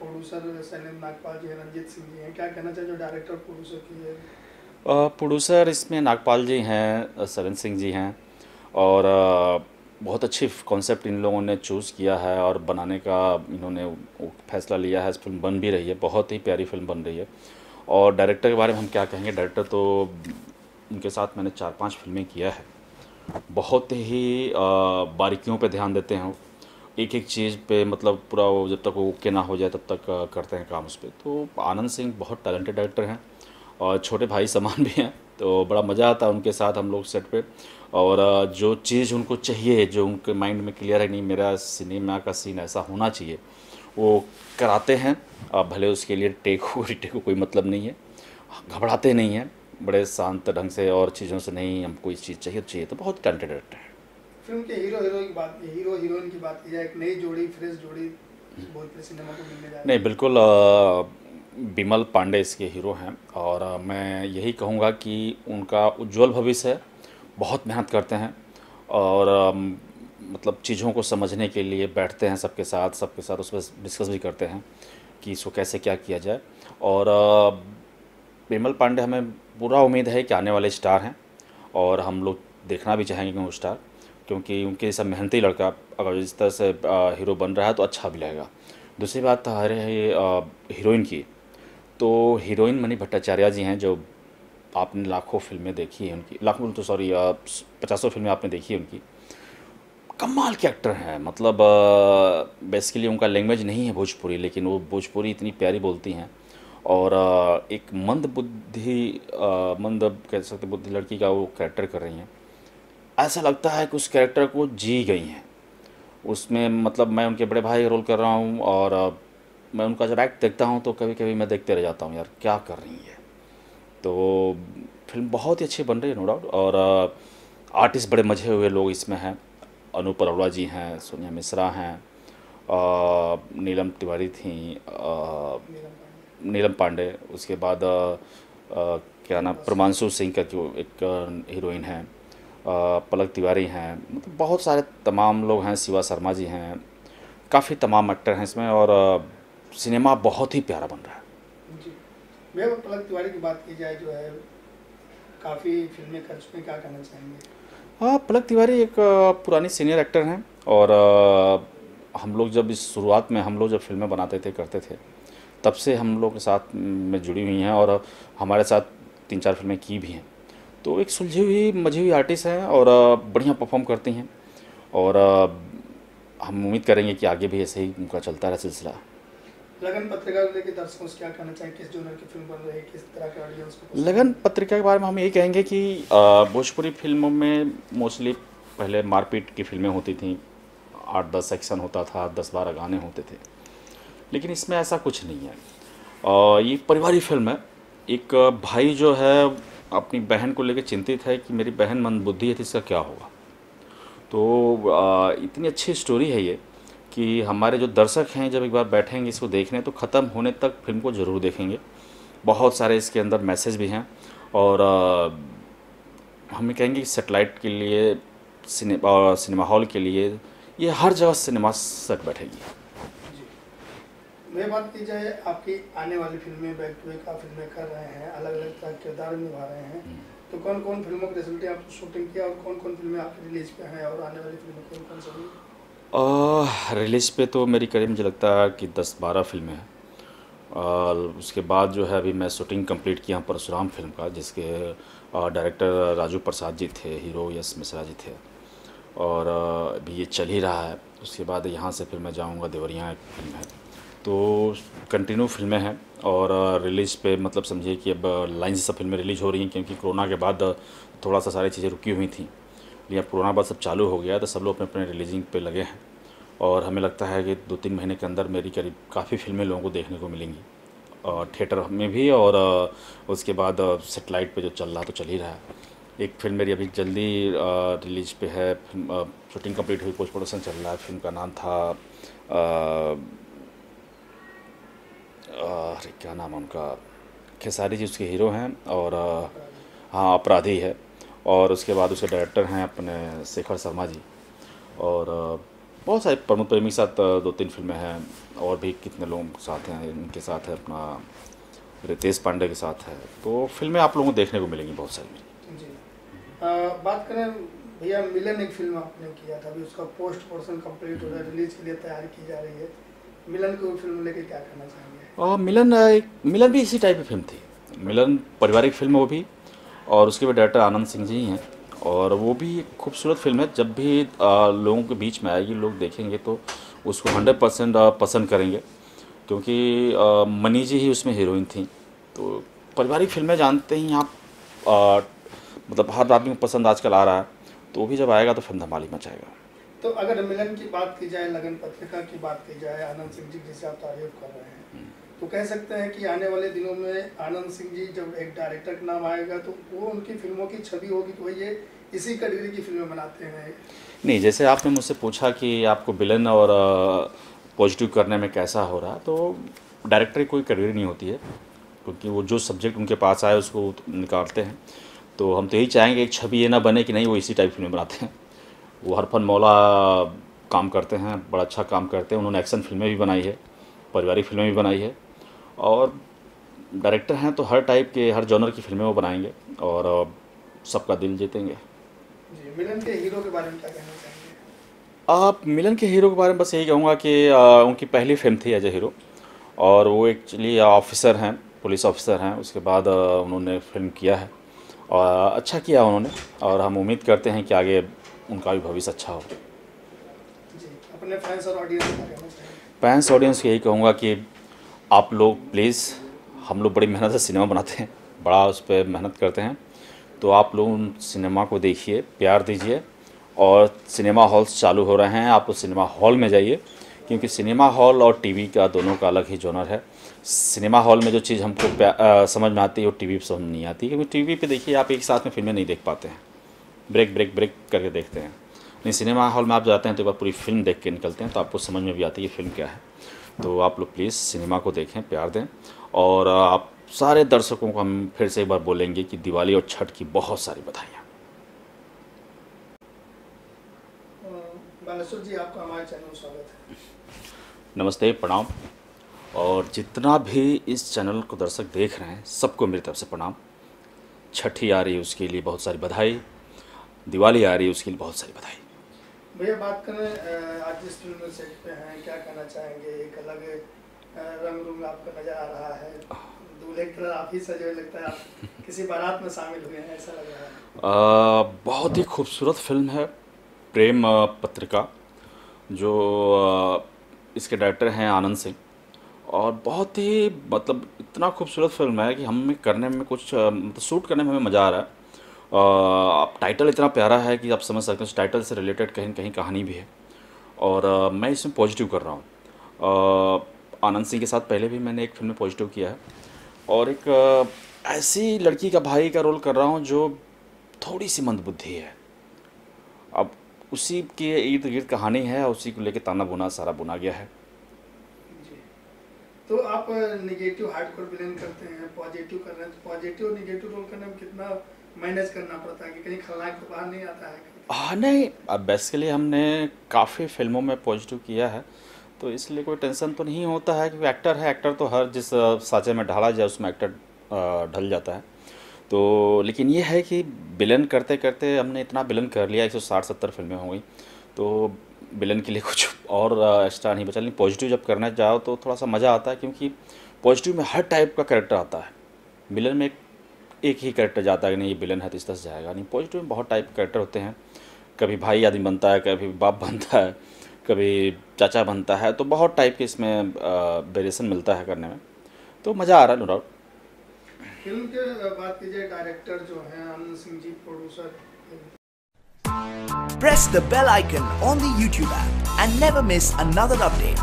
Producer जैसे नागपाल जी हैं, रंजीत सिंह जी हैं, क्या कहना चाहिए जो डायरेक्टर प्रोड्यूसर की है? प्रोड्यूसर इसमें नागपाल जी हैं, सरन सिंह जी हैं और बहुत अच्छी कॉन्सेप्ट इन लोगों ने चूज़ किया है और बनाने का इन्होंने फैसला लिया है। फिल्म बन भी रही है, बहुत ही प्यारी फिल्म बन रही है। और डायरेक्टर के बारे में हम क्या कहेंगे, डायरेक्टर तो उनके साथ मैंने 4-5 फिल्में किया है, बहुत ही बारीकियों पे ध्यान देते हैं, एक-एक चीज़ पे मतलब पूरा वो जब तक वो ओके ना हो जाए तब तक करते हैं काम उस पर। तो आनंद सिंह बहुत टैलेंटेड डायरेक्टर हैं और छोटे भाई समान भी हैं, तो बड़ा मज़ा आता है उनके साथ हम लोग सेट पे। और जो चीज़ उनको चाहिए, जो उनके माइंड में क्लियर है नहीं मेरा सिनेमा का सीन ऐसा होना चाहिए, वो कराते हैं। भले उसके लिए टेक हो रिटेक हो कोई मतलब नहीं है, घबराते नहीं हैं, बड़े शांत ढंग से और चीज़ों से नहीं हमको इस चीज़ चाहिए चाहिए, तो बहुत टैलेंटेड है। फिल्म के हीरो हीरोइन की बात की जाए, एक नई जोड़ी फ्रेश जोड़ी भोजपुरी सिनेमा को मिलने जा रही है। नहीं बिल्कुल, विमल पांडे इसके हीरो हैं और मैं यही कहूँगा कि उनका उज्जवल भविष्य है। बहुत मेहनत करते हैं और मतलब चीज़ों को समझने के लिए बैठते हैं सबके साथ उस पर डिस्कस भी करते हैं कि इसको कैसे क्या किया जाए। और विमल पांडे हमें पूरा उम्मीद है कि आने वाले स्टार हैं और हम लोग देखना भी चाहेंगे कि वो स्टार, क्योंकि उनके जैसा मेहनती लड़का अगर इस तरह से हीरो बन रहा है तो अच्छा भी लगेगा। दूसरी बात हीरोइन की, तो हीरोइन मणि भट्टाचार्य जी हैं, जो आपने लाखों फिल्में देखी हैं उनकी, लाखों तो सॉरी 50 फिल्में आपने देखी है उनकी। कमाल के एक्टर हैं, मतलब बेसिकली उनका लैंग्वेज नहीं है भोजपुरी, लेकिन वो भोजपुरी इतनी प्यारी बोलती हैं। और एक मंद कह सकते बुद्धि लड़की का वो कैरेक्टर कर रही हैं, ऐसा लगता है कि उस कैरेक्टर को जी गई हैं उसमें। मतलब मैं उनके बड़े भाई का रोल कर रहा हूँ और मैं उनका जब एक्ट देखता हूँ तो कभी कभी मैं देखते रह जाता हूँ, यार क्या कर रही है। तो फिल्म बहुत ही अच्छी बन रही है नो डाउट। और आर्टिस्ट बड़े मजे हुए लोग इसमें हैं, अनूप जी हैं, सोनिया मिश्रा हैं, नीलम तिवारी थी, नीलम पांडे, उसके बाद क्या नाम प्रमांशु सिंह का जो एक हीरोइन है, पलक तिवारी हैं, मतलब बहुत सारे तमाम लोग हैं, शिवा शर्मा जी हैं, काफ़ी तमाम एक्टर हैं इसमें और सिनेमा बहुत ही प्यारा बन रहा है जी। मैं पलक तिवारी की बात की जाए जो है काफ़ी फिल्में कर चुके हैं, क्या कहना चाहेंगे? हाँ, पलक तिवारी एक पुरानी सीनियर एक्टर हैं और हम लोग जब इस शुरुआत में हम लोग जब फिल्में बनाते थे करते थे तब से हम लोग के साथ में जुड़ी हुई हैं और हमारे साथ 3-4 फिल्में की भी हैं। तो एक सुलझी हुई मझी हुई आर्टिस्ट हैं और बढ़िया परफॉर्म करती हैं और हम उम्मीद करेंगे कि आगे भी ऐसे ही उनका चलता रहा सिलसिला। लगन पत्रिका को लेकर दर्शकों से क्या कहना चाहिए, किस जोनर की फिल्म बन रही है, किस तरह के ऑडियंस को? लगन पत्रिका के बारे में हम ये कहेंगे कि भोजपुरी फिल्मों में मोस्टली पहले मारपीट की फिल्में होती थी, 8-10 सेक्शन होता था, 10-12 गाने होते थे, लेकिन इसमें ऐसा कुछ नहीं है। ये परिवारिक फिल्म है, एक भाई जो है अपनी बहन को लेकर चिंतित है कि मेरी बहन मंदबुद्धि है तो इसका क्या होगा। तो इतनी अच्छी स्टोरी है ये कि हमारे जो दर्शक हैं जब एक बार बैठेंगे इसको देखने तो ख़त्म होने तक फिल्म को ज़रूर देखेंगे। बहुत सारे इसके अंदर मैसेज भी हैं और हम कहेंगे कि सेटेलाइट के लिए सिनेमा हॉल के लिए ये हर जगह सिनेमा सेट बैठेगी। मैं बात की जाए आपकी आने वाली फिल्में, बैक टू बैक आप फिल्में कर रहे हैं, अलग अलग तरह किरदार निभा रहे हैं, तो कौन कौन फिल्मों के रिजल्ट आप शूटिंग किया और कौन कौन फिल्में आपकी रिलीज पे हैं और आने वाली फिल्में कौन कौन सी? रिलीज पे तो मेरी करीब मुझे लगता है कि 10-12 फिल्में हैं और उसके बाद जो है अभी मैं शूटिंग कंप्लीट किया हूँ परशुराम फिल्म का, जिसके डायरेक्टर राजू प्रसाद जी थे, हीरो यश मिश्रा जी थे और अभी ये चल ही रहा है। उसके बाद यहाँ से फिर मैं जाऊँगा देवरिया एक फिल्म है, तो कंटिन्यू फिल्में हैं और रिलीज़ पे मतलब समझिए कि अब लाइन से सब फिल्में रिलीज़ हो रही हैं, क्योंकि कोरोना के बाद थोड़ा सा सारी चीज़ें रुकी हुई थी, या कोरोना बाद सब चालू हो गया तो सब लोग अपने अपने रिलीजिंग पे लगे हैं और हमें लगता है कि 2-3 महीने के अंदर मेरी करीब काफ़ी फिल्में लोगों को देखने को मिलेंगी और थिएटर में भी और उसके बाद सेटेलाइट पे जो चल रहा तो चल ही रहा है। एक फिल्म मेरी अभी जल्दी रिलीज पे है, शूटिंग कंप्लीट हुई, पोस्ट प्रोडक्शन चल रहा है, फिल्म का नाम था क्या नाम उनका, खेसारी जी उसके हीरो हैं और हाँ अपराधी है और उसके बाद उसके डायरेक्टर हैं अपने शेखर शर्मा जी और बहुत सारे प्रमोद प्रेमी के साथ 2-3 फिल्में हैं, और भी कितने लोगों के साथ हैं, इनके साथ है अपना रितेश पांडे के साथ है, तो फिल्में आप लोगों को देखने को मिलेंगी बहुत सारी। जी बात करें भैया, मिलन एक फिल्म आपने किया था, अभी उसका पोस्ट प्रोडक्शन कंप्लीट हो रहा है, रिलीज के लिए तैयारी की जा रही है, मिलन को फिल्म लेके क्या करना चाहेंगे? और मिलन भी इसी टाइप की फिल्म थी, मिलन पारिवारिक फिल्म वो भी, और उसके भी डायरेक्टर आनंद सिंह जी हैं, और वो भी एक खूबसूरत फिल्म है। जब भी लोगों के बीच में आएगी, लोग देखेंगे तो उसको 100% पसंद करेंगे, क्योंकि मणि जी ही उसमें हीरोइन थी। तो पारिवारिक फिल्में जानते ही आप मतलब हर आदमी को पसंद आजकल आ रहा है, तो वो भी जब आएगा तो फिल्म धमाली मचाएगा। तो अगर मिलन की बात की जाए, लगन पत्रिका की बात की जाए, आनंद सिंह जी जिसे आप तारीफ कर रहे हैं, तो कह सकते हैं कि आने वाले दिनों में आनंद सिंह जी जब एक डायरेक्टर का नाम आएगा तो वो उनकी फिल्मों की छवि होगी कि भाई ये इसी कैटेगरी की फिल्में बनाते हैं। नहीं, जैसे आपने मुझसे पूछा कि आपको विलन और पॉजिटिव करने में कैसा हो रहा, तो डायरेक्टर की कोई कैटेगरी नहीं होती है, क्योंकि वो जो सब्जेक्ट उनके पास आए उसको निकालते हैं। तो हम तो यही चाहेंगे एक छवि ये ना बने कि नहीं वो इसी टाइप फिल्में बनाते हैं, वो हर फन मौला काम करते हैं, बड़ा अच्छा काम करते हैं। उन्होंने एक्शन फिल्में भी बनाई है, पारिवारिक फिल्में भी बनाई है, और डायरेक्टर हैं तो हर टाइप के हर जॉनर की फिल्में वो बनाएंगे और सबका दिल जीतेंगे। जी, मिलन के हीरो के बारे में क्या कहना चाहेंगे आप? मिलन के हीरो के बारे में बस यही कहूँगा कि उनकी पहली फिल्म थी एज ए हीरो, और वो एक्चुअली ऑफिसर हैं, पुलिस ऑफिसर हैं। उसके बाद उन्होंने फिल्म किया है और अच्छा किया उन्होंने, और हम उम्मीद करते हैं कि आगे उनका भी भविष्य अच्छा हो। जी, अपने फैंस और ऑडियंस क्या कहना चाहेंगे? फैंस ऑडियंस को यही कहूँगा कि आप लोग प्लीज़, हम लोग बड़ी मेहनत से सिनेमा बनाते हैं, बड़ा उस पर मेहनत करते हैं, तो आप लोग उन सिनेमा को देखिए, प्यार दीजिए, और सिनेमा हॉल्स चालू हो रहे हैं, आप उस सिनेमा हॉल में जाइए, क्योंकि सिनेमा हॉल और टीवी का दोनों का अलग ही जॉनर है। सिनेमा हॉल में जो चीज़ हमको समझ में आती है वो टीवी पर समझ नहीं आती, क्योंकि टीवी पर देखिए आप एक साथ में फिल्में नहीं देख पाते हैं, ब्रेक ब्रेक ब्रेक करके देखते हैं। नहीं, सिनेमा हॉल में आप जाते हैं तो एक बार पूरी फिल्म देख के निकलते हैं, तो आपको समझ में भी आती है फिल्म क्या है। तो आप लोग प्लीज़ सिनेमा को देखें, प्यार दें, और आप सारे दर्शकों को हम फिर से एक बार बोलेंगे कि दिवाली और छठ की बहुत सारी बधाइयाँ। बालेश्वर जी, आपका हमारे चैनल में स्वागत है। नमस्ते, प्रणाम, और जितना भी इस चैनल को दर्शक देख रहे हैं सबको मेरी तरफ से प्रणाम। छठी आ रही है उसके लिए बहुत सारी बधाई, दिवाली आ रही है उसके लिए बहुत सारी बधाई। भैया बात करें, आज जिस फिल्म में सेट पे हैं, क्या कहना चाहेंगे? एक अलग रंग रूप आपका नजर आ रहा है, दूल्हे की तरह आप ही सजे, लगता है आप किसी बारात में शामिल हुए हैं, ऐसा लग रहा है। बहुत ही खूबसूरत फिल्म है प्रेम पत्रिका, जो इसके डायरेक्टर हैं आनंद सिंह, और बहुत ही मतलब इतना खूबसूरत फिल्म है कि हमें करने में कुछ मतलब शूट करने में हमें मज़ा आ रहा है। आप टाइटल इतना प्यारा है कि आप समझ सकते हैं, टाइटल से रिलेटेड कहीं कहीं कहानी भी है, और मैं इसमें पॉजिटिव कर रहा हूँ। आनंद सिंह के साथ पहले भी मैंने एक फिल्म में पॉजिटिव किया है, और एक ऐसी लड़की का भाई का रोल कर रहा हूँ जो थोड़ी सी मंदबुद्धि है, अब उसी के इर्द गिर्द कहानी है, उसी को लेके ताना बुना सारा बुना गया है। तो आप निगेटिव हार्डकोर विलेन करते हैं, पॉजिटिव कर रहे हैं, तो पॉजिटिव और निगेटिव रोल करने में कितना मैनेज करना पड़ता है कि कहीं खलनायक तो बाहर नहीं आता है? हाँ, नहीं, अब बेसिकली हमने काफ़ी फिल्मों में पॉजिटिव किया है, तो इसलिए कोई टेंशन तो नहीं होता है, क्योंकि एक्टर है, एक्टर तो हर जिस साँचे में ढाला जाए उसमें एक्टर ढल जाता है। तो लेकिन ये है कि विलन करते करते हमने इतना विलन कर लिया, 160-70 फिल्में हो गई, तो विलन के लिए कुछ और एक्स्ट्रा नहीं बचा। लेकिन पॉजिटिव जब करना जाओ तो थोड़ा सा मज़ा आता है, क्योंकि पॉजिटिव में हर टाइप का कैरेक्टर आता है, विलन में एक ही कैरेक्टर जाता है कि नहीं ये विलन है तो इस तरह से जाएगा नहीं। पॉजिटिव में बहुत टाइप के कैरेक्टर होते हैं, कभी भाई आदमी बनता है, कभी बाप बनता है, कभी चाचा बनता है, तो बहुत टाइप के इसमें वेरिएशन मिलता है करने में, तो मज़ा आ रहा है नो डाउट। फिल्म के बात कीजिए, डायरेक्टर जो हैं Anand Singh ji, producer. Press the bell icon on the YouTube app and never miss another update.